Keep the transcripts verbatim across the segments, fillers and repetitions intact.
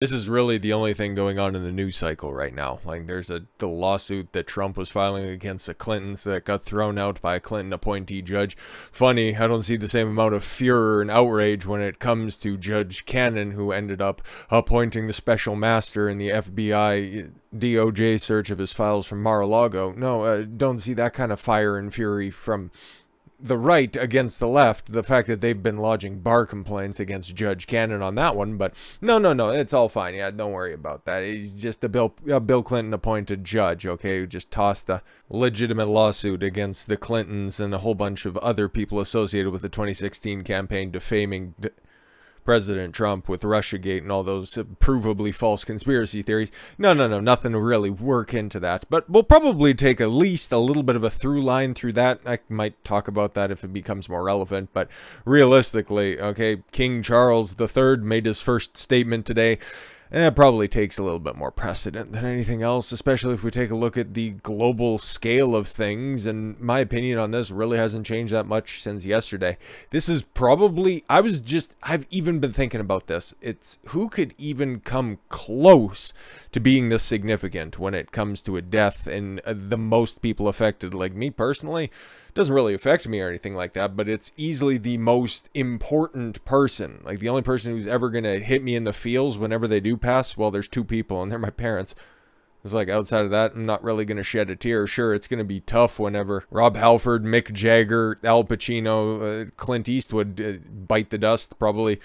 This is really the only thing going on in the news cycle right now. Like, there's a the lawsuit that Trump was filing against the Clintons that got thrown out by a Clinton appointee judge. Funny, I don't see the same amount of furor and outrage when it comes to Judge Cannon, who ended up appointing the special master in the F B I D O J search of his files from Mar-a-Lago. No, uh, don't see that kind of fire and fury from the right against the left, the fact that they've been lodging bar complaints against Judge Cannon on that one. But no, no, no, it's all fine. Yeah, don't worry about that. He's just a Bill, a Bill Clinton appointed judge, okay, who just tossed a legitimate lawsuit against the Clintons and a whole bunch of other people associated with the twenty sixteen campaign defaming D- President Trump with Russiagate and all those provably false conspiracy theories. No, no, no, nothing to really work into that. But we'll probably take at least a little bit of a through line through that. I might talk about that if it becomes more relevant. But realistically, okay, King Charles the third made his first statement today. And it probably takes a little bit more precedent than anything else, especially if we take a look at the global scale of things. And my opinion on this really hasn't changed that much since yesterday. This is probably, I was just, I've even been thinking about this. It's who could even come close to being this significant when it comes to a death and uh, the most people affected. Like me personally, doesn't really affect me or anything like that, but it's easily the most important person. Like the only person who's ever going to hit me in the feels whenever they do pass, well, there's two people and they're my parents. It's like outside of that, I'm not really going to shed a tear. Sure, it's going to be tough whenever Rob Halford, Mick Jagger, Al Pacino, uh, Clint Eastwood uh, bite the dust, probably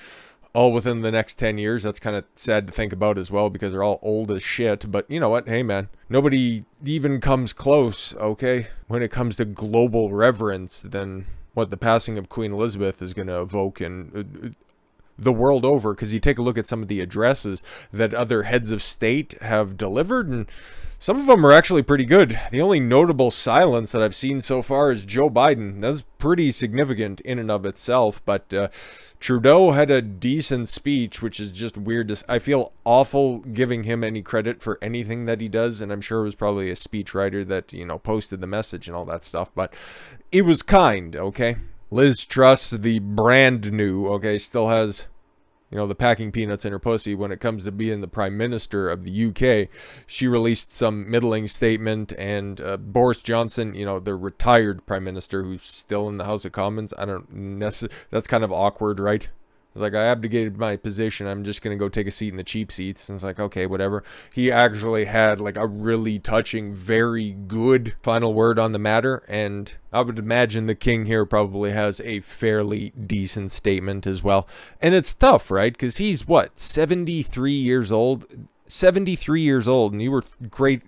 all within the next ten years. That's kind of sad to think about as well, because they're all old as shit. But you know what? Hey, man, nobody even comes close, okay? When it comes to global reverence, then what the passing of Queen Elizabeth is going to evoke in uh, the world over. Because you take a look at some of the addresses that other heads of state have delivered, and some of them are actually pretty good. The only notable silence that I've seen so far is Joe Biden. That's pretty significant in and of itself. But uh, Trudeau had a decent speech, which is just weird. To, I feel awful giving him any credit for anything that he does. And I'm sure it was probably a speechwriter that, you know, posted the message and all that stuff. But it was kind, okay? Liz Truss, the brand new, okay, still has, you know, the packing peanuts in her pussy when it comes to being the Prime Minister of the U K. She released some middling statement, and uh, Boris Johnson, you know, the retired Prime Minister who's still in the House of Commons. I don't necessarily, that's kind of awkward, right? It's like, I abdicated my position. I'm just going to go take a seat in the cheap seats. And it's like, okay, whatever. He actually had like a really touching, very good final word on the matter. And I would imagine the king here probably has a fairly decent statement as well. And it's tough, right? Because he's what, seventy-three years old? seventy-three years old. And you were great.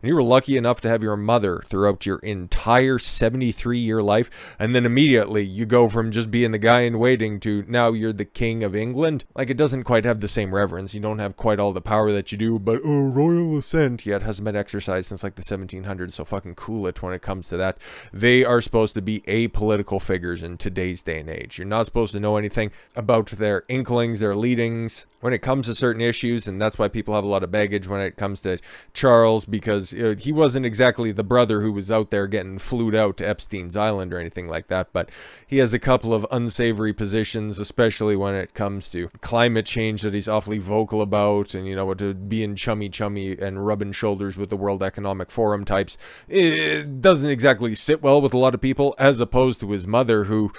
And you were lucky enough to have your mother throughout your entire seventy-three year life. And then immediately you go from just being the guy in waiting to now you're the king of England. Like, it doesn't quite have the same reverence. You don't have quite all the power that you do, but oh, royal assent. Yeah, it hasn't been exercised since like the seventeen hundreds. So fucking cool it when it comes to that. They are supposed to be apolitical figures in today's day and age. You're not supposed to know anything about their inklings, their leadings when it comes to certain issues. And that's why people have a lot of baggage when it comes to Charles, because he wasn't exactly the brother who was out there getting flued out to Epstein's Island or anything like that, but he has a couple of unsavory positions, especially when it comes to climate change that he's awfully vocal about, and, you know, to being chummy chummy and rubbing shoulders with the World Economic Forum types. It doesn't exactly sit well with a lot of people, as opposed to his mother, who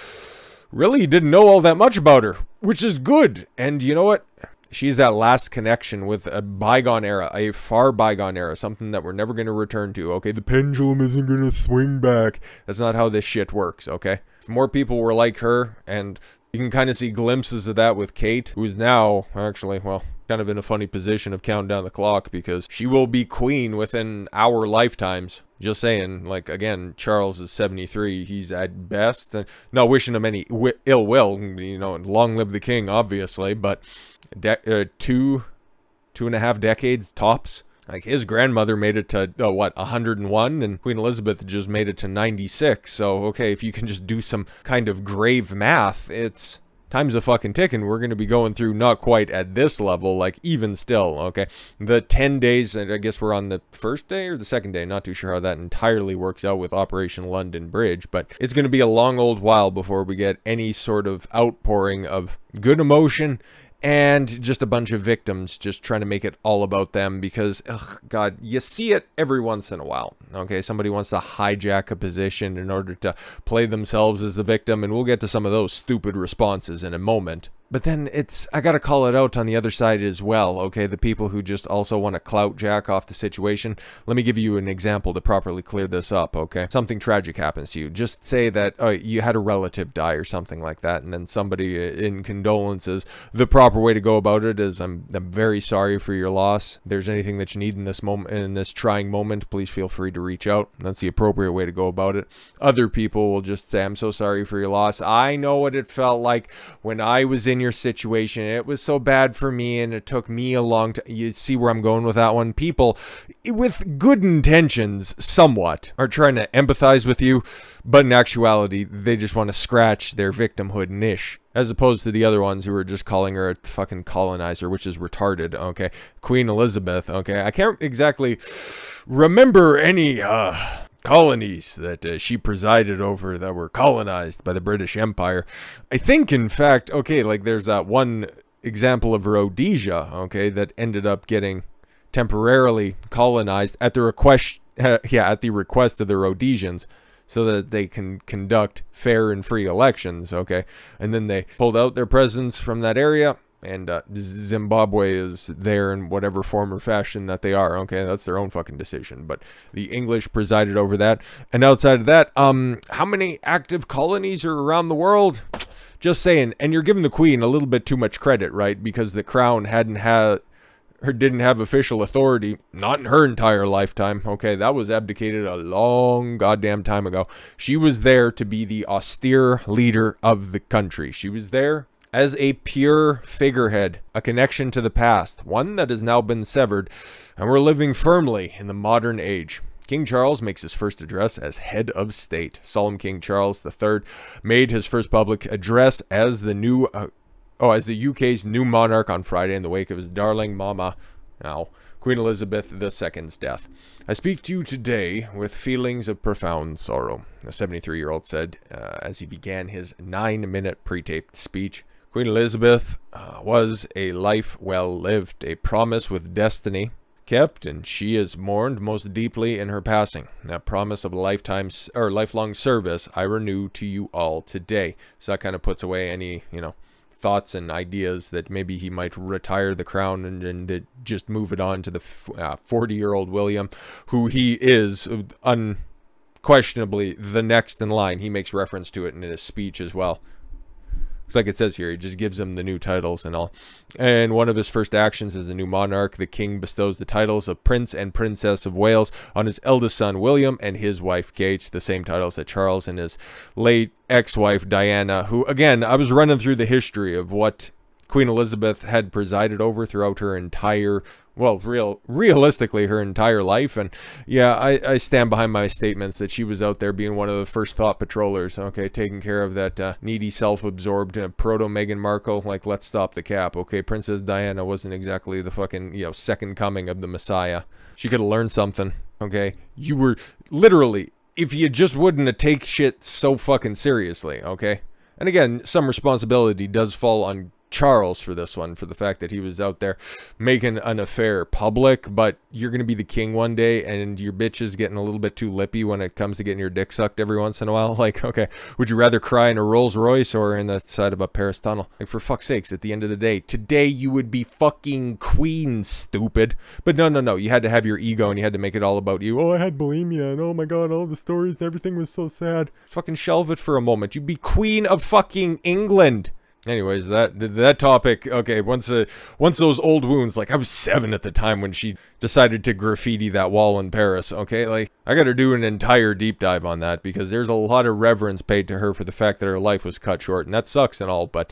really didn't know all that much about her, which is good. And you know what? She's that last connection with a bygone era, a far bygone era, something that we're never going to return to, okay? The pendulum isn't going to swing back. That's not how this shit works, okay? If more people were like her, and you can kind of see glimpses of that with Kate, who's now, actually, well, kind of in a funny position of counting down the clock, because she will be queen within our lifetimes. Just saying, like, again, Charles is seventy-three. He's at best, and not wishing him any ill will, you know, and long live the king, obviously, but De uh, two, two and a half decades tops. Like, his grandmother made it to, uh, what, a hundred and one, and Queen Elizabeth just made it to ninety-six. So, okay, if you can just do some kind of grave math, it's time's a fucking ticking. We're going to be going through not quite at this level, like, even still, okay? The ten days, and I guess we're on the first day or the second day. Not too sure how that entirely works out with Operation London Bridge, but it's going to be a long old while before we get any sort of outpouring of good emotion and just a bunch of victims just trying to make it all about them because, ugh, God, you see it every once in a while. Okay, somebody wants to hijack a position in order to play themselves as the victim, and we'll get to some of those stupid responses in a moment. But then it's, I gotta call it out on the other side as well, okay? The people who just also want to clout jack off the situation. Let me give you an example to properly clear this up, okay? Something tragic happens to you. Just say that oh, you had a relative die or something like that, and then somebody in condolences, the proper way to go about it is, I'm, I'm very sorry for your loss. If there's anything that you need in this moment, in this trying moment, please feel free to reach out. That's the appropriate way to go about it. Other people will just say, I'm so sorry for your loss. I know what it felt like when I was in in your situation. It was so bad for me and it took me a long time. You see where I'm going with that one? People with good intentions somewhat are trying to empathize with you, but in actuality they just want to scratch their victimhood niche, as opposed to the other ones who are just calling her a fucking colonizer, which is retarded, okay? Queen Elizabeth, okay? I can't exactly remember any uh colonies that uh, she presided over that were colonized by the British Empire. I think, in fact, okay, like there's that one example of Rhodesia, okay, that ended up getting temporarily colonized at the request, uh, yeah, at the request of the Rhodesians, so that they can conduct fair and free elections, okay? And then they pulled out their presence from that area, and uh, Zimbabwe is there in whatever form or fashion that they are. Okay, that's their own fucking decision. But the English presided over that. And outside of that, um, how many active colonies are around the world? Just saying. And you're giving the Queen a little bit too much credit, right? Because the Crown hadn't had, her didn't have official authority, not in her entire lifetime. Okay, that was abdicated a long goddamn time ago. She was there to be the austere leader of the country. She was there as a pure figurehead, a connection to the past, one that has now been severed, and we're living firmly in the modern age. King Charles makes his first address as head of state. Solemn King Charles the third made his first public address as the new, uh, oh, as the U K's new monarch on Friday in the wake of his darling mama, now Queen Elizabeth the second's death. I speak to you today with feelings of profound sorrow, the seventy-three-year-old said uh, as he began his nine-minute pre-taped speech. Queen Elizabeth uh, was a life well lived, a promise with destiny kept, and she is mourned most deeply in her passing. That promise of lifetime or lifelong service I renew to you all today. So that kind of puts away any, you know, thoughts and ideas that maybe he might retire the crown and, and just move it on to the forty-year-old uh, William, who he is unquestionably the next in line. He makes reference to it in his speech as well. It's like it says here, he just gives him the new titles and all. And one of his first actions as a new monarch, the king bestows the titles of Prince and Princess of Wales on his eldest son William and his wife Kate, the same titles that Charles and his late ex-wife Diana, who, again, I was running through the history of what Queen Elizabeth had presided over throughout her entire, well, real, realistically, her entire life. And yeah, I, I stand behind my statements that she was out there being one of the first thought patrollers, okay, taking care of that uh, needy, self-absorbed uh, proto-Meghan Markle, like, let's stop the cap, okay? Princess Diana wasn't exactly the fucking, you know, second coming of the Messiah. She could have learned something, okay? You were, literally, if you just wouldn't have taken shit so fucking seriously, okay? And again, some responsibility does fall on Charles for this one, for the fact that he was out there making an affair public, but you're going to be the king one day and your bitch is getting a little bit too lippy when it comes to getting your dick sucked every once in a while. Like, okay, would you rather cry in a Rolls Royce or in the side of a Paris tunnel? Like, for fuck's sakes, at the end of the day, today you would be fucking queen, stupid. But no, no, no, you had to have your ego and you had to make it all about you. Oh, I had bulimia and oh my God, all the stories, everything was so sad. Fucking shelve it for a moment. You'd be Queen of fucking England. Anyways, that that topic, okay, once uh, once those old wounds, like, I was seven at the time when she decided to graffiti that wall in Paris, okay? Like, I gotta do an entire deep dive on that, because there's a lot of reverence paid to her for the fact that her life was cut short, and that sucks and all, but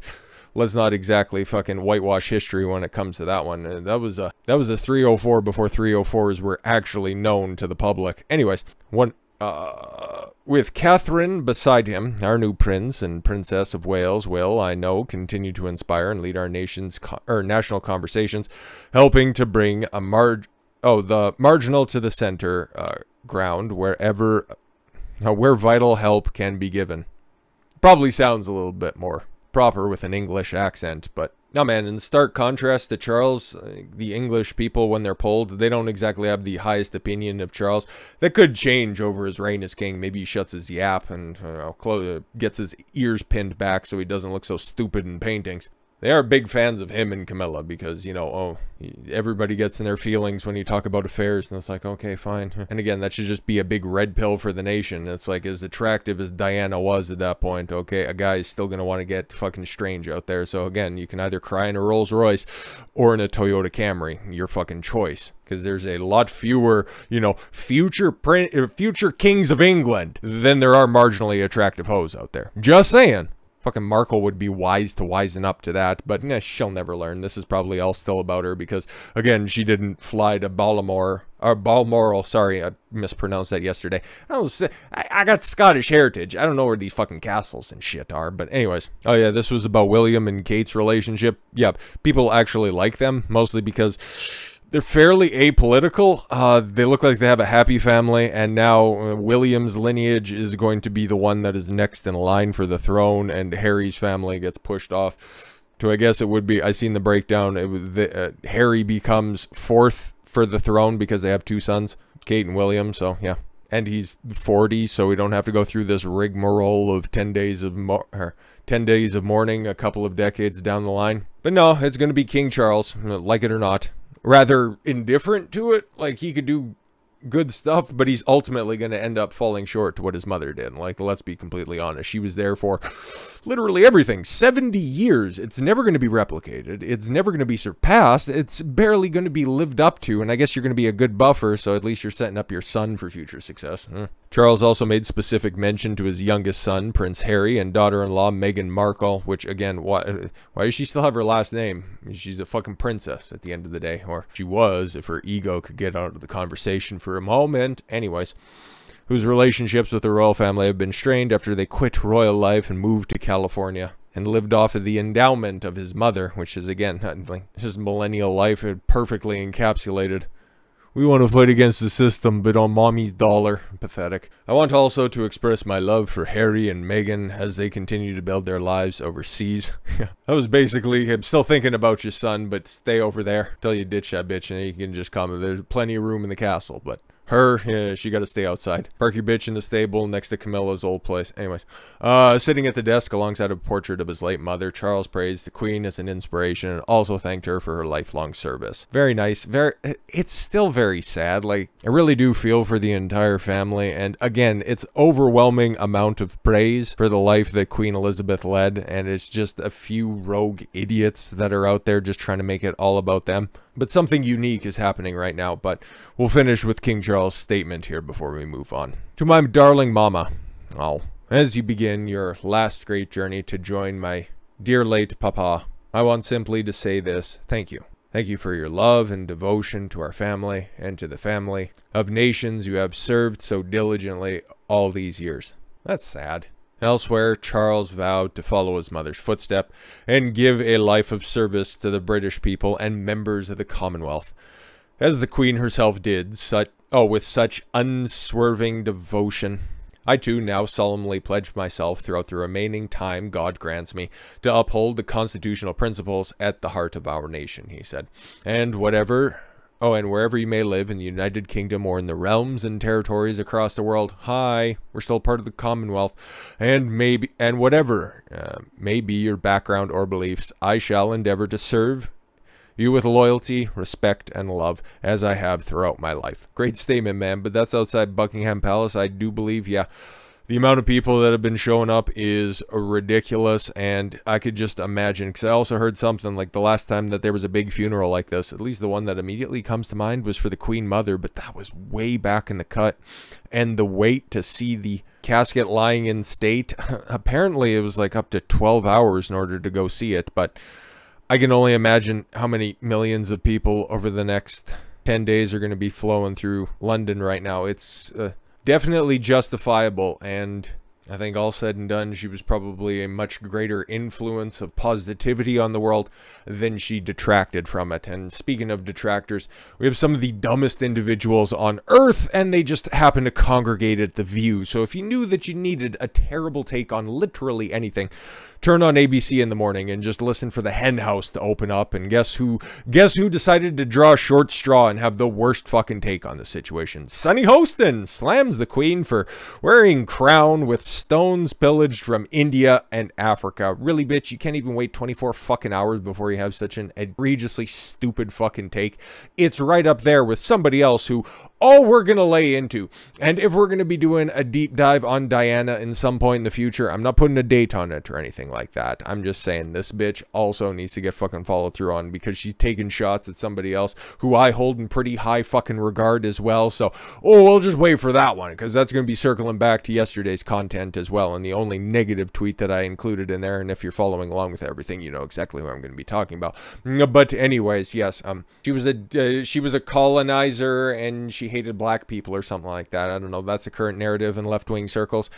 let's not exactly fucking whitewash history when it comes to that one. Uh, that was a, that was a three oh four before three oh fours were actually known to the public. Anyways, one... Uh, with Catherine beside him, our new Prince and Princess of Wales will, I know, continue to inspire and lead our nation's co or national conversations, helping to bring a marg oh the marginal to the center uh, ground wherever uh, where vital help can be given. Probably sounds a little bit more proper with an English accent, but No, man, in stark contrast to Charles, the English people, when they're polled, they don't exactly have the highest opinion of Charles. That could change over his reign as king. Maybe he shuts his yap and you know, close, gets his ears pinned back so he doesn't look so stupid in paintings. They are big fans of him and Camilla because, you know, oh, everybody gets in their feelings when you talk about affairs. And it's like, okay, fine. And again, that should just be a big red pill for the nation. It's like, as attractive as Diana was at that point, okay, a guy is still going to want to get fucking strange out there. So again, you can either cry in a Rolls Royce or in a Toyota Camry. Your fucking choice. Because there's a lot fewer, you know, future print, future kings of England than there are marginally attractive hoes out there. Just saying. Fucking Markle would be wise to wisen up to that, but nah, she'll never learn. This is probably all still about her because, again, she didn't fly to Balmoral. Or Balmoral, sorry, I mispronounced that yesterday. I, was, I, I got Scottish heritage. I don't know where these fucking castles and shit are, but anyways. Oh yeah, this was about William and Kate's relationship. Yeah, people actually like them, mostly because they're fairly apolitical. Uh, they look like they have a happy family, and now uh, William's lineage is going to be the one that is next in line for the throne, and Harry's family gets pushed off to, I guess it would be, I seen the breakdown, it was the, uh, Harry becomes fourth for the throne because they have two sons, Kate and William, so yeah. And he's forty, so we don't have to go through this rigmarole of ten days of mo or ten days of mourning a couple of decades down the line. But no, it's going to be King Charles, like it or not. Rather indifferent to it, like he could do good stuff, but he's ultimately going to end up falling short to what his mother did. Like, let's be completely honest, she was there for literally everything. seventy years, it's never going to be replicated, it's never going to be surpassed, it's barely going to be lived up to, and I guess you're going to be a good buffer, so at least you're setting up your son for future success. Mm. Charles also made specific mention to his youngest son, Prince Harry, and daughter-in-law, Meghan Markle, which, again, why, why does she still have her last name? She's a fucking princess at the end of the day, or she was if her ego could get out of the conversation for a moment. Anyways, whose relationships with the royal family have been strained after they quit royal life and moved to California and lived off of the endowment of his mother, which is, again, like, his millennial life perfectly encapsulated. We want to fight against the system, but on mommy's dollar. Pathetic. I want also to express my love for Harry and Meghan as they continue to build their lives overseas. That was basically him still thinking about your son, but stay over there. Tell you ditch that bitch, and you can just comment. There's plenty of room in the castle, but her, yeah, she got to stay outside. Park your bitch in the stable next to Camilla's old place. Anyways, uh, sitting at the desk alongside a portrait of his late mother, Charles praised the Queen as an inspiration and also thanked her for her lifelong service. Very nice. Very. It's still very sad. Like, I really do feel for the entire family. And again, it's overwhelming amount of praise for the life that Queen Elizabeth led. And it's just a few rogue idiots that are out there just trying to make it all about them. But something unique is happening right now, but we'll finish with King Charles' statement here before we move on. To my darling mama, oh, as you begin your last great journey to join my dear late papa, I want simply to say this, thank you. Thank you for your love and devotion to our family and to the family of nations you have served so diligently all these years. That's sad. Elsewhere, Charles vowed to follow his mother's footstep and give a life of service to the British people and members of the Commonwealth, as the Queen herself did, such, oh, with such unswerving devotion. I too now solemnly pledge myself throughout the remaining time God grants me to uphold the constitutional principles at the heart of our nation, he said, and whatever... Oh, and wherever you may live in the United Kingdom or in the realms and territories across the world, hi, we're still part of the Commonwealth, and maybe, and whatever uh, may be your background or beliefs, I shall endeavor to serve you with loyalty, respect, and love, as I have throughout my life. Great statement, man, but that's outside Buckingham Palace, I do believe, yeah. The amount of people that have been showing up is ridiculous, and I could just imagine, because I also heard something like the last time that there was a big funeral like this, at least the one that immediately comes to mind was for the Queen Mother, but that was way back in the cut, and the wait to see the casket lying in state, apparently it was like up to twelve hours in order to go see it, but I can only imagine how many millions of people over the next ten days are going to be flowing through London right now. It's... Uh, Definitely justifiable, and I think all said and done, she was probably a much greater influence of positivity on the world than she detracted from it. And speaking of detractors, we have some of the dumbest individuals on earth, and they just happen to congregate at The View. So if you knew that you needed a terrible take on literally anything, Turn on A B C in the morning and just listen for the hen house to open up. And guess who, guess who decided to draw a short straw and have the worst fucking take on the situation? Sunny Hostin slams the Queen for wearing crown with stones pillaged from India and Africa. Really, bitch, you can't even wait twenty-four fucking hours before you have such an egregiously stupid fucking take. It's right up there with somebody else who all we're going to lay into. And if we're going to be doing a deep dive on Diana in some point in the future, I'm not putting a date on it or anything like that. I'm just saying this bitch also needs to get fucking followed through on, because she's taking shots at somebody else who I hold in pretty high fucking regard as well. So, oh, we'll just wait for that one, because that's going to be circling back to yesterday's content as well. And the only negative tweet that I included in there. And if you're following along with everything, you know exactly what I'm going to be talking about. But anyways, yes, um, she was a, uh, she was a colonizer and she hated black people or something like that. I don't know. That's the current narrative in left-wing circles.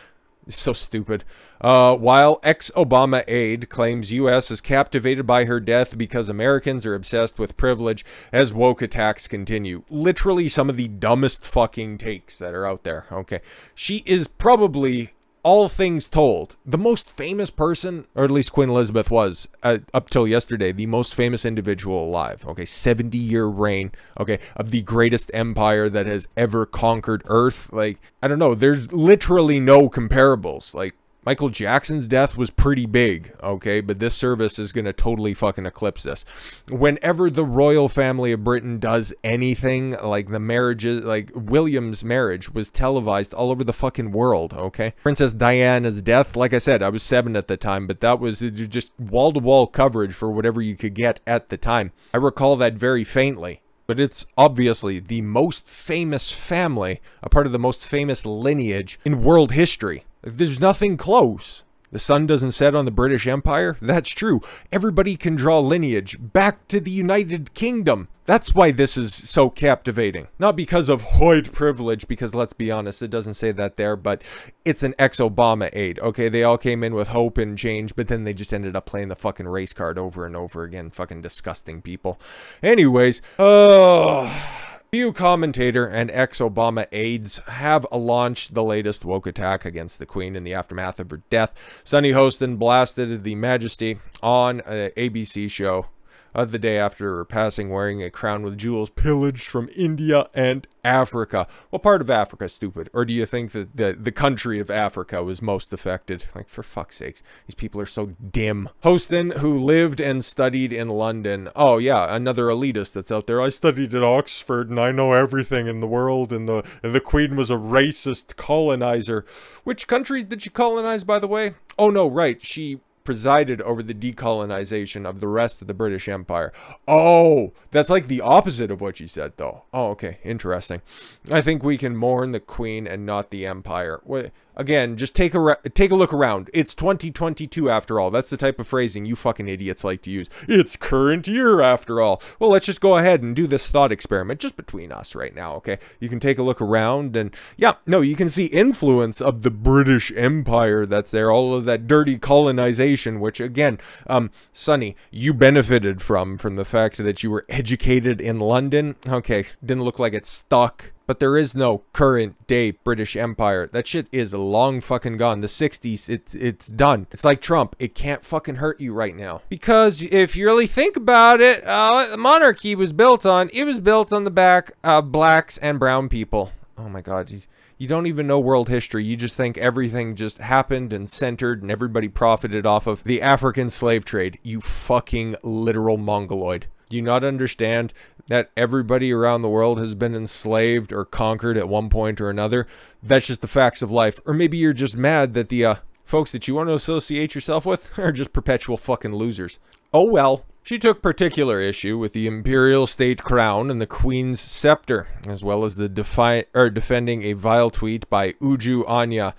It's so stupid. Uh, while ex-Obama aide claims U S is captivated by her death because Americans are obsessed with privilege as woke attacks continue. Literally some of the dumbest fucking takes that are out there. Okay. She is probably, all things told, the most famous person, or at least Queen Elizabeth was, uh, up till yesterday, the most famous individual alive. Okay, seventy-year reign, okay, of the greatest empire that has ever conquered Earth. Like, I don't know, there's literally no comparables. Like, Michael Jackson's death was pretty big, okay? But this service is going to totally fucking eclipse this. Whenever the royal family of Britain does anything, like the marriages, like William's marriage was televised all over the fucking world, okay? Princess Diana's death, like I said, I was seven at the time, but that was just wall-to-wall coverage for whatever you could get at the time. I recall that very faintly. But it's obviously the most famous family, a part of the most famous lineage in world history. There's nothing close. The sun doesn't set on the British Empire. That's true. Everybody can draw lineage back to the United Kingdom. That's why this is so captivating. Not because of white privilege, because let's be honest, it doesn't say that there, but it's an ex-Obama aide. Okay, they all came in with hope and change, but then they just ended up playing the fucking race card over and over again. Fucking disgusting people. Anyways, oh... few commentator and ex-Obama aides have launched the latest woke attack against the Queen in the aftermath of her death. Sunny Hostin blasted the Majesty on an A B C show of the day after her passing, wearing a crown with jewels pillaged from India and Africa. What part of Africa, stupid? Or do you think that the, the country of Africa was most affected? Like, for fuck's sakes, these people are so dim. Hostin, who lived and studied in London. Oh, yeah, another elitist that's out there. I studied at Oxford, and I know everything in the world, and the, and the Queen was a racist colonizer. Which countries did she colonize, by the way? Oh, no, right, she presided over the decolonization of the rest of the British Empire. Oh, that's like the opposite of what you said, though. Oh, okay, interesting. I think we can mourn the Queen and not the Empire. Wait, again, just take a take a look around. It's twenty twenty-two, after all. That's the type of phrasing you fucking idiots like to use. It's current year, after all. Well, let's just go ahead and do this thought experiment just between us right now, okay? You can take a look around, and yeah, no, you can see influence of the British Empire that's there, all of that dirty colonization, which again, um, Sonny, you benefited from, from the fact that you were educated in London. Okay, didn't look like it stuck. But there is no current day British Empire. That shit is long fucking gone. The sixties, it's it's done. It's like Trump. It can't fucking hurt you right now. Because if you really think about it, uh, the monarchy was built on, it was built on the back of blacks and brown people. Oh my God, he's... You don't even know world history. You just think everything just happened and centered and everybody profited off of the African slave trade. You fucking literal mongoloid. Do you not understand that everybody around the world has been enslaved or conquered at one point or another? That's just the facts of life. Or maybe you're just mad that the uh, folks that you want to associate yourself with are just perpetual fucking losers. Oh well. She took particular issue with the imperial state crown and the Queen's scepter, as well as the defi- er, defending a vile tweet by Uju Anya.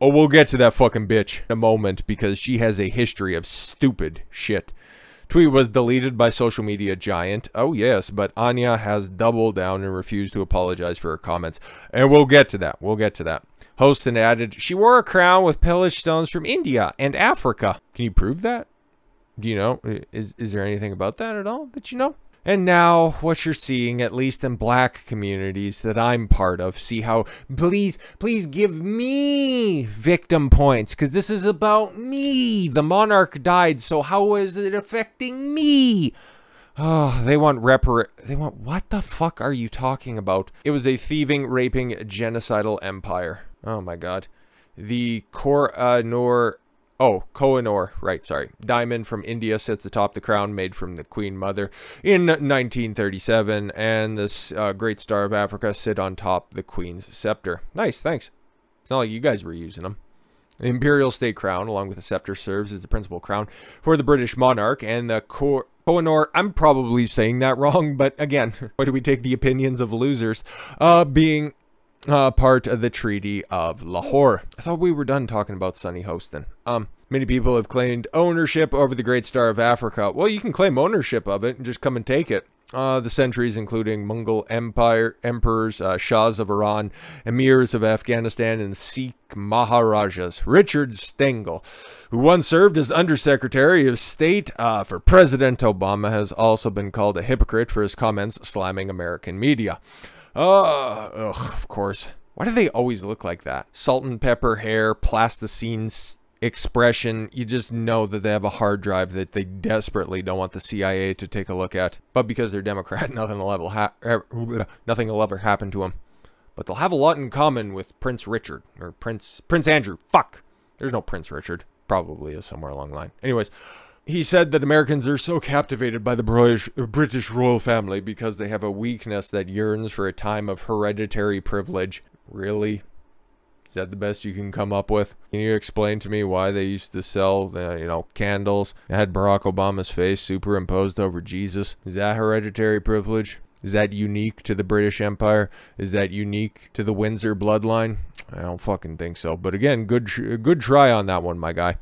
Oh, we'll get to that fucking bitch in a moment, because she has a history of stupid shit. Tweet was deleted by social media giant. Oh yes, but Anya has doubled down and refused to apologize for her comments. And we'll get to that. We'll get to that. Hostin added, she wore a crown with pillaged stones from India and Africa. Can you prove that? Do you know, is, is there anything about that at all that you know? And now what you're seeing, at least in black communities that I'm part of, see how, please, please give me victim points, because this is about me. The monarch died, so how is it affecting me? Oh, they want repar- they want, what the fuck are you talking about? It was a thieving, raping, genocidal empire. Oh my god. The Koh-i-Noor, oh, Koh-i-Noor, right, sorry. Diamond from India sits atop the crown made from the Queen Mother in nineteen thirty-seven, and this uh, Great Star of Africa sit on top the Queen's scepter. Nice, thanks. It's not like you guys were using them. The imperial state crown, along with the scepter, serves as the principal crown for the British monarch, and the Koh- Koh-i-Noor, I'm probably saying that wrong, but again, why do we take the opinions of losers, uh, being uh, part of the Treaty of Lahore? I thought we were done talking about Sunny Hostin. Um, many people have claimed ownership over the Great Star of Africa. Well, you can claim ownership of it and just come and take it. Uh, the centuries, including Mongol Empire, emperors, uh, Shahs of Iran, emirs of Afghanistan, and Sikh Maharajas. Richard Stengel, who once served as Undersecretary of State uh, for President Obama, has also been called a hypocrite for his comments slamming American media. Uh, ugh, of course. Why do they always look like that? Salt and pepper hair, plasticine expression. You just know that they have a hard drive that they desperately don't want the C I A to take a look at, but because they're Democrat, nothing will ever nothing will ever happen to them. But they'll have a lot in common with Prince Richard, or Prince Prince Andrew. Fuck, there's no Prince Richard. Probably is somewhere along the line. Anyways, he said that Americans are so captivated by the British British royal family because they have a weakness that yearns for a time of hereditary privilege. Really? Is that the best you can come up with? Can you explain to me why they used to sell, uh, you know, candles that had Barack Obama's face superimposed over Jesus? Is that hereditary privilege? Is that unique to the British Empire? Is that unique to the Windsor bloodline? I don't fucking think so. But again, good, good try on that one, my guy.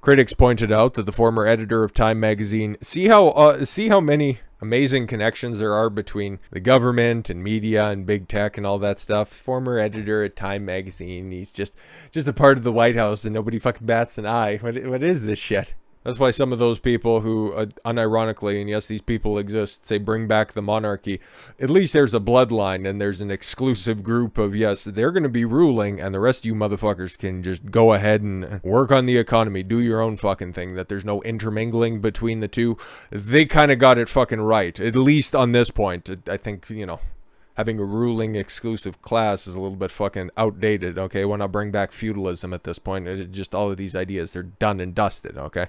Critics pointed out that the former editor of Time magazine, see how, uh, see how many amazing connections there are between the government and media and big tech and all that stuff. Former editor at Time magazine, he's just just a part of the White House and nobody fucking bats an eye. What, what is this shit? That's why some of those people who, uh, unironically, and yes, these people exist, say bring back the monarchy. At least there's a bloodline and there's an exclusive group of, yes, they're going to be ruling and the rest of you motherfuckers can just go ahead and work on the economy, do your own fucking thing, that there's no intermingling between the two. They kind of got it fucking right, at least on this point. I think, you know, having a ruling exclusive class is a little bit fucking outdated, okay? Why not bring back feudalism at this point? It, just all of these ideas, they're done and dusted, okay?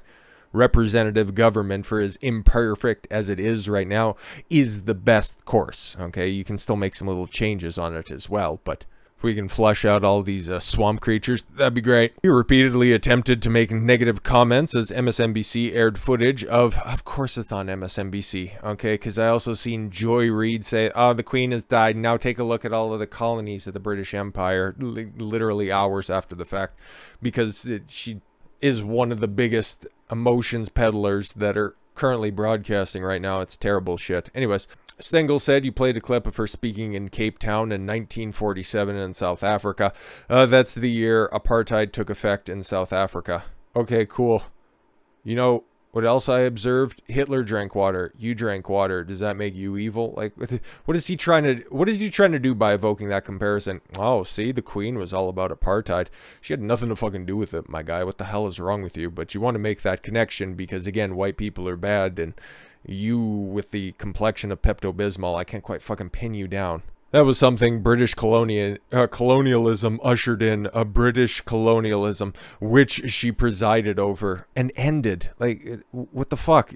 Representative government, for as imperfect as it is right now, is the best course, okay? You can still make some little changes on it as well, but if we can flush out all these uh, swamp creatures, that'd be great. He repeatedly attempted to make negative comments as M S N B C aired footage of, of course it's on M S N B C, okay? Because I also seen Joy Reid say, oh, the Queen has died, now take a look at all of the colonies of the British Empire, li literally hours after the fact, because it, she is one of the biggest emotions peddlers that are currently broadcasting right now. It's terrible shit. Anyways. Stengel said you played a clip of her speaking in Cape Town in nineteen forty-seven in South Africa. Uh, that's the year apartheid took effect in South Africa. Okay, cool. You know what else I observed? Hitler drank water. You drank water. Does that make you evil? Like, what is he trying to, what is he trying to do by evoking that comparison? Oh, see, the Queen was all about apartheid. She had nothing to fucking do with it, my guy. What the hell is wrong with you? But you want to make that connection because, again, white people are bad and you with the complexion of Pepto-Bismol, I can't quite fucking pin you down. That was something British colonial, uh, colonialism ushered in, a British colonialism, which she presided over and ended. Like, what the fuck?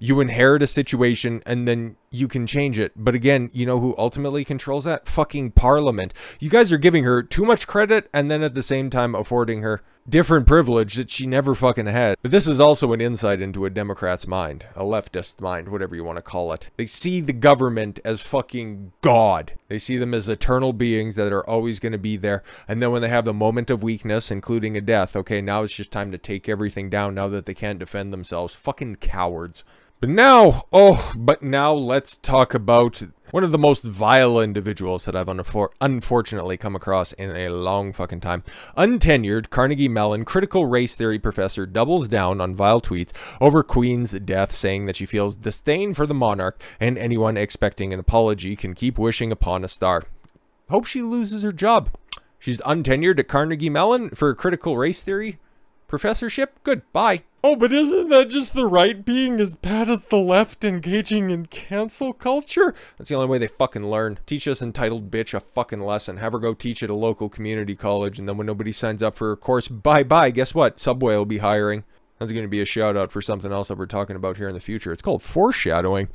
You inherit a situation and then you can change it. But again, you know who ultimately controls that? Fucking Parliament. You guys are giving her too much credit and then at the same time affording her different privilege that she never fucking had. But this is also an insight into a Democrat's mind, a leftist mind, whatever you want to call it. They see the government as fucking God. They see them as eternal beings that are always going to be there. And then when they have the moment of weakness, including a death, okay, now it's just time to take everything down now that they can't defend themselves. Fucking cowards. But now, oh, but now let's talk about one of the most vile individuals that I've unfor unfortunately come across in a long fucking time. Untenured Carnegie Mellon critical race theory professor doubles down on vile tweets over Queen's death, saying that she feels disdain for the monarch and anyone expecting an apology can keep wishing upon a star. Hope she loses her job. She's untenured at Carnegie Mellon for a critical race theory professorship? Goodbye. Oh, but isn't that just the right being as bad as the left engaging in cancel culture? That's the only way they fucking learn. Teach this entitled bitch a fucking lesson. Have her go teach at a local community college, and then when nobody signs up for her course, bye-bye. Guess what? Subway will be hiring. That's going to be a shout out for something else that we're talking about here in the future. It's called foreshadowing.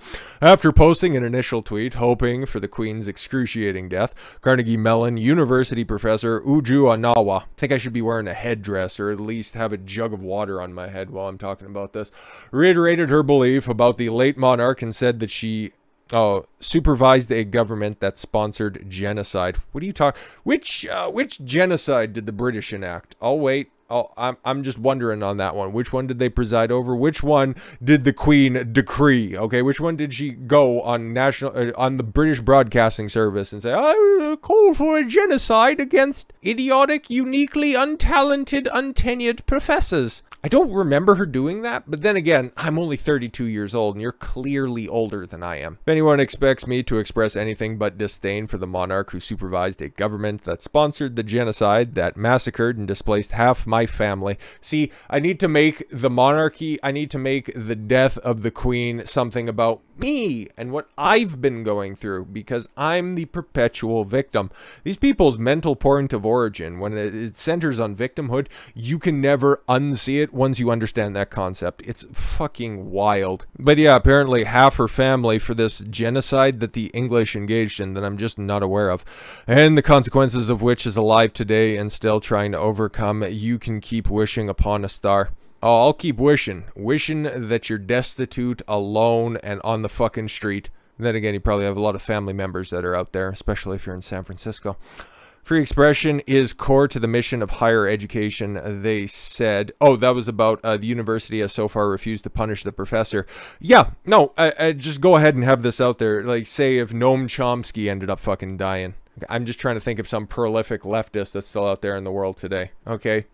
After posting an initial tweet hoping for the Queen's excruciating death, Carnegie Mellon University professor Uju Anya, I think I should be wearing a headdress or at least have a jug of water on my head while I'm talking about this, reiterated her belief about the late monarch and said that she uh, supervised a government that sponsored genocide. What do you talk? Which uh, which genocide did the British enact? I'll wait. Oh, I'm, I'm just wondering on that one. Which one did they preside over? Which one did the Queen decree? Okay, which one did she go on national uh, on the British Broadcasting Service and say, "I call for a genocide against idiotic, uniquely untalented, untenured professors"? I don't remember her doing that, but then again, I'm only thirty-two years old, and you're clearly older than I am. If anyone expects me to express anything but disdain for the monarch who supervised a government that sponsored the genocide that massacred and displaced half my family. See, I need to make the monarchy, I need to make the death of the Queen something about me and what I've been going through, because I'm the perpetual victim. These people's mental point of origin, when it centers on victimhood, you can never unsee it once you understand that concept. It's fucking wild. But yeah, apparently half her family for this genocide that the English engaged in that I'm just not aware of, and the consequences of which is alive today and still trying to overcome. You can keep wishing upon a star. Oh, I'll keep wishing. Wishing that you're destitute, alone, and on the fucking street. And then again, you probably have a lot of family members that are out there, especially if you're in San Francisco. Free expression is core to the mission of higher education, they said. Oh, that was about uh, the university has so far refused to punish the professor. Yeah, no, I, I just go ahead and have this out there. Like, say if Noam Chomsky ended up fucking dying. I'm just trying to think of some prolific leftist that's still out there in the world today. Okay?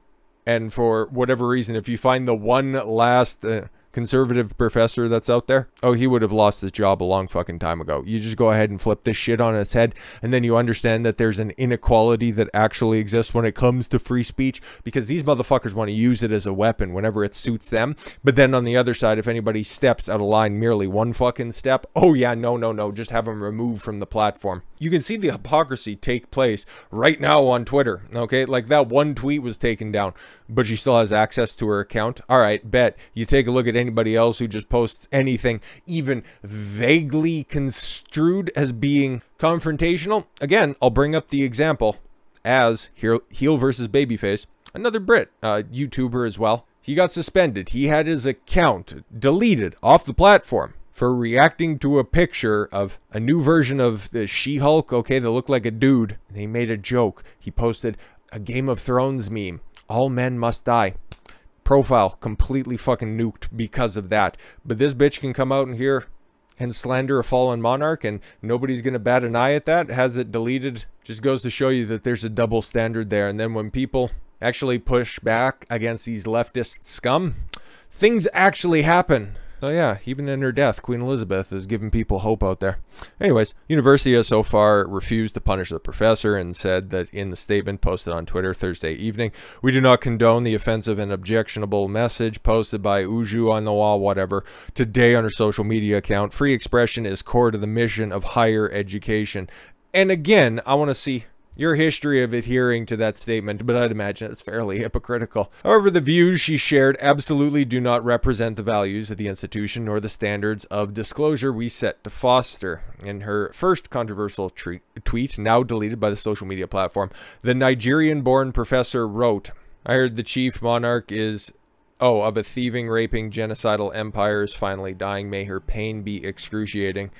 And for whatever reason, if you find the one last... Uh, conservative professor that's out there, oh, he would have lost his job a long fucking time ago. You just go ahead and flip this shit on its head, and then you understand that there's an inequality that actually exists when it comes to free speech, because these motherfuckers want to use it as a weapon whenever it suits them. But then on the other side, if anybody steps out of line merely one fucking step, oh yeah, no, no, no, just have them removed from the platform. You can see the hypocrisy take place right now on Twitter, okay? Like, that one tweet was taken down, but she still has access to her account. All right, bet. You take a look at anybody else who just posts anything even vaguely construed as being confrontational. Again, I'll bring up the example as heel versus babyface, another Brit uh, YouTuber as well. He got suspended. He had his account deleted off the platform for reacting to a picture of a new version of the She-Hulk. Okay, that looked like a dude. They made a joke. He posted a Game of Thrones meme. All men must die. Profile completely fucking nuked because of that. But this bitch can come out in here and slander a fallen monarch, and nobody's gonna bat an eye at that. Has it deleted. Just goes to show you that there's a double standard there. And then when people actually push back against these leftist scum, things actually happen. So yeah, even in her death, Queen Elizabeth is giving people hope out there. Anyways, university has so far refused to punish the professor and said that in the statement posted on Twitter Thursday evening, we do not condone the offensive and objectionable message posted by Uju Anya, whatever, today on her social media account. Free expression is core to the mission of higher education. And again, I want to see your history of adhering to that statement, but I'd imagine it's fairly hypocritical. However, the views she shared absolutely do not represent the values of the institution nor the standards of disclosure we set to foster. In her first controversial tweet, now deleted by the social media platform, the Nigerian-born professor wrote, I heard the chief monarch is... Oh, of a thieving, raping, genocidal empire is finally dying. May her pain be excruciating.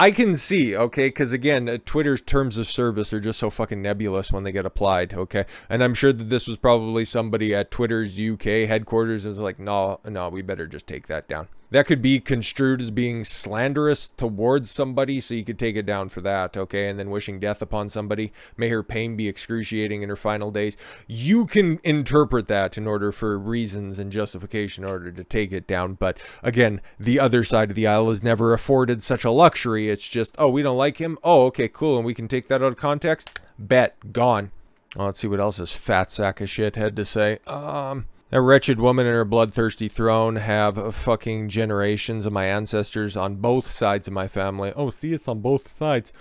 I can see, okay, because again, Twitter's terms of service are just so fucking nebulous when they get applied, okay? And I'm sure that this was probably somebody at Twitter's U K headquarters and was like, no, no, we better just take that down. that could be construed as being slanderous towards somebody, so you could take it down for that, okay? And then wishing death upon somebody. May her pain be excruciating in her final days. You can interpret that in order for reasons and justification in order to take it down. But again, the other side of the aisle is never afforded such a luxury. It's just, oh, we don't like him. Oh, okay, cool. And we can take that out of context. Bet. Gone. Oh, let's see what else this fat sack of shit had to say. Um... That wretched woman and her bloodthirsty throne have fucking generations of my ancestors on both sides of my family. Oh, see, it's on both sides.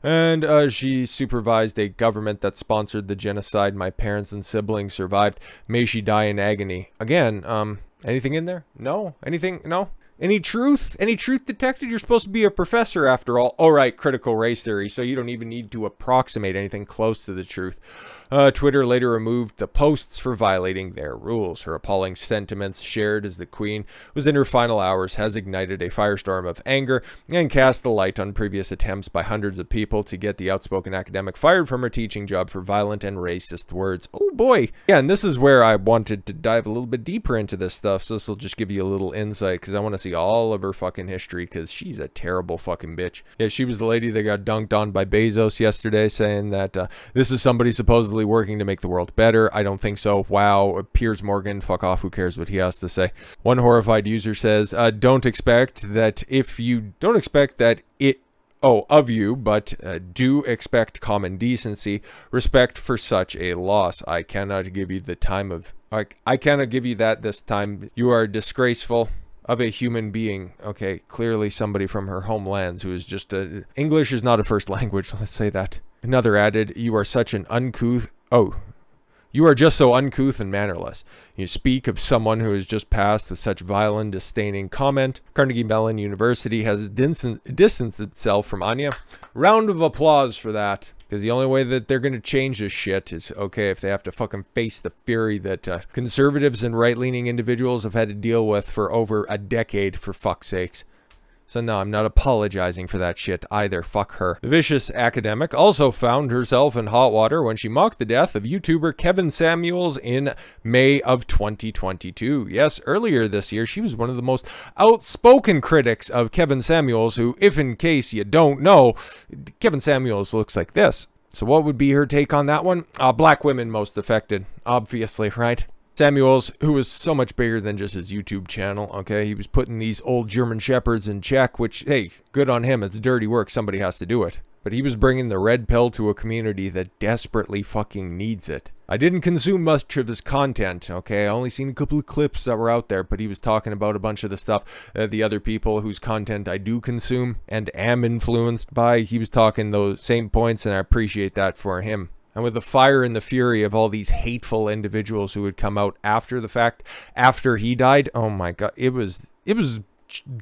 And uh, she supervised a government that sponsored the genocide. My parents and siblings survived. May she die in agony. Again, um, anything in there? No? Anything? No? Any truth? Any truth detected? You're supposed to be a professor after all. All right, critical race theory, so you don't even need to approximate anything close to the truth. Uh, Twitter later removed the posts for violating their rules. Her appalling sentiments, shared as the Queen was in her final hours, has ignited a firestorm of anger and cast the light on previous attempts by hundreds of people to get the outspoken academic fired from her teaching job for violent and racist words. Oh boy. Yeah, and this is where I wanted to dive a little bit deeper into this stuff, so this will just give you a little insight, because I want to see all of her fucking history, because she's a terrible fucking bitch. Yeah, she was the lady that got dunked on by Bezos yesterday, saying that uh, this is somebody supposedly working to make the world better. I don't think so. Wow. Piers Morgan, fuck off. Who cares what he has to say? One horrified user says, uh, don't expect that if you don't expect that it Oh, of you, but uh, do expect common decency, respect for such a loss. I cannot give you the time of, I, I cannot give you that this time. You are disgraceful of a human being. Okay, clearly somebody from her homelands who is just a... English is not a first language, let's say that. Another added, you are such an uncouth... Oh. You are just so uncouth and mannerless. You speak of someone who has just passed with such violent, disdaining comment. Carnegie Mellon University has distanced itself from Anya. Round of applause for that. Because the only way that they're going to change this shit is, okay, if they have to fucking face the fury that uh, conservatives and right-leaning individuals have had to deal with for over a decade, for fuck's sakes. So no, I'm not apologizing for that shit either. Fuck her. The vicious academic also found herself in hot water when she mocked the death of YouTuber Kevin Samuels in May of twenty twenty-two. Yes, earlier this year, she was one of the most outspoken critics of Kevin Samuels, who, if in case you don't know, Kevin Samuels looks like this. So what would be her take on that one? Uh, black women most affected, obviously, right? Samuels, who was so much bigger than just his YouTube channel, okay? He was putting these old German shepherds in check, which, hey, good on him. It's dirty work. Somebody has to do it. But he was bringing the red pill to a community that desperately fucking needs it. I didn't consume much of his content, okay? I only seen a couple of clips that were out there, but he was talking about a bunch of the stuff that the other people whose content I do consume and am influenced by, he was talking those same points, and I appreciate that for him. And with the fire and the fury of all these hateful individuals who would come out after the fact, after he died, oh my God, it was, it was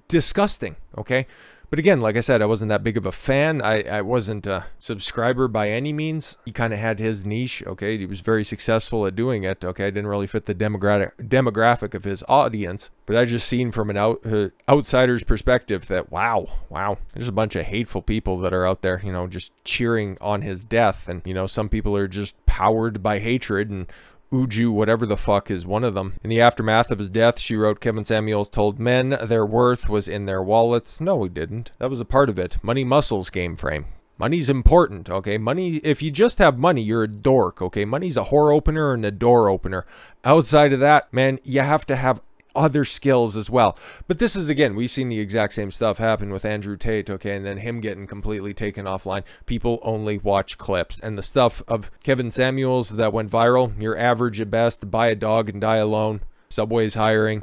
disgusting, okay? But again, like I said, I wasn't that big of a fan. I, I wasn't a subscriber by any means. He kind of had his niche, okay? He was very successful at doing it, okay? I didn't really fit the demographic demographic of his audience, but I just seen from an out, uh, outsider's perspective that, wow, wow, there's a bunch of hateful people that are out there, you know, just cheering on his death. And, you know, some people are just powered by hatred, and Uju, whatever the fuck, is one of them. In the aftermath of his death, she wrote, Kevin Samuels told men their worth was in their wallets. No, he didn't. That was a part of it. Money muscles game frame. Money's important, okay? Money, if you just have money, you're a dork, okay? Money's a whore opener and a door opener. Outside of that, man, you have to have other skills as well. But this is, again, we've seen the exact same stuff happen with Andrew Tate, okay, and then him getting completely taken offline. People only watch clips. And the stuff of Kevin Samuels that went viral, you're average at best, buy a dog and die alone, Subway's hiring,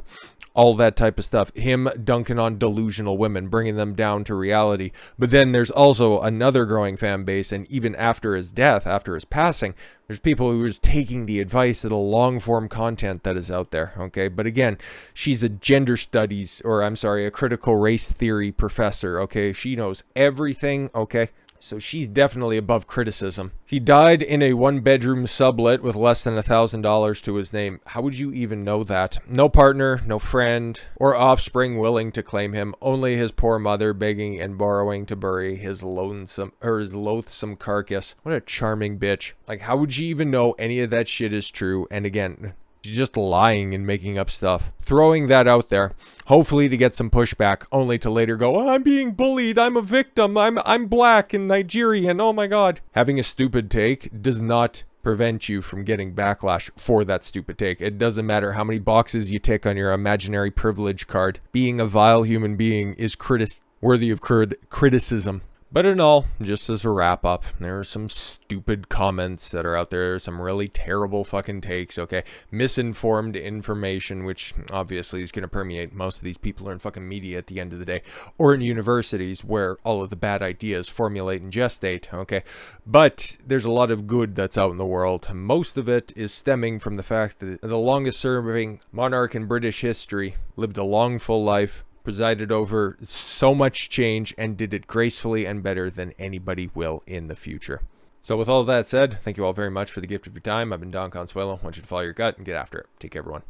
all that type of stuff. Him dunking on delusional women, bringing them down to reality. But then there's also another growing fan base, and even after his death, after his passing, there's people who is taking the advice of the long-form content that is out there, okay? But again, she's a gender studies, or I'm sorry, a critical race theory professor, okay? She knows everything, okay? So she's definitely above criticism. He died in a one-bedroom sublet with less than one thousand dollars to his name. How would you even know that? No partner, no friend, or offspring willing to claim him. Only his poor mother begging and borrowing to bury his lonesome, or his loathsome carcass. What a charming bitch. Like, how would you even know any of that shit is true? And again, She's just lying and making up stuff. Throwing that out there, hopefully to get some pushback, only to later go, oh, I'm being bullied, I'm a victim, I'm, I'm black and Nigerian, oh my god. Having a stupid take does not prevent you from getting backlash for that stupid take. It doesn't matter how many boxes you tick on your imaginary privilege card. Being a vile human being is critis- worthy of crit- criticism. But in all, just as a wrap up, there are some stupid comments that are out there. There are some really terrible fucking takes, okay? Misinformed information, which obviously is going to permeate. Most of these people are in fucking media at the end of the day, or in universities where all of the bad ideas formulate and gestate, okay? But there's a lot of good that's out in the world. Most of it is stemming from the fact that the longest serving monarch in British history lived a long, full life, presided over so much change, and did it gracefully and better than anybody will in the future. So with all that said, thank you all very much for the gift of your time. I've been Don Consuelo. I want you to follow your gut and get after it. Take care, everyone.